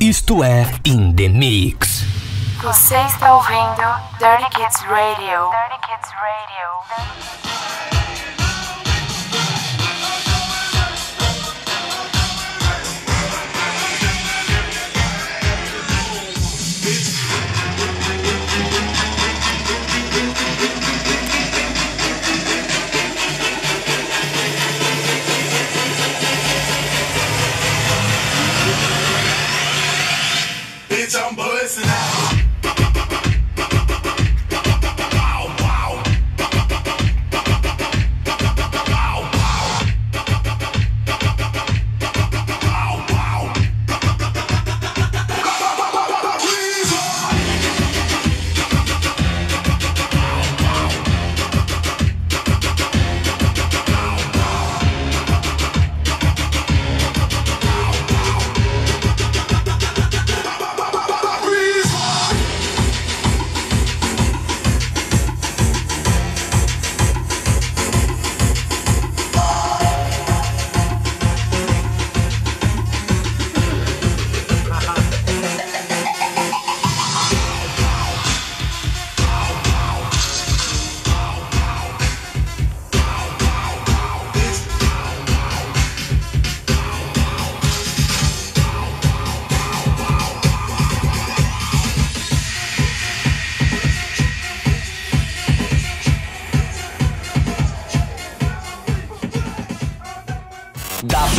Isto é In The Mix. Você está ouvindo Dirty Kidz Radio. Dirty Kidz Radio. Dirty Kidz Radio. I'm busting out.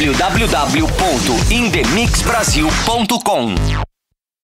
www.inthemixbrazil.com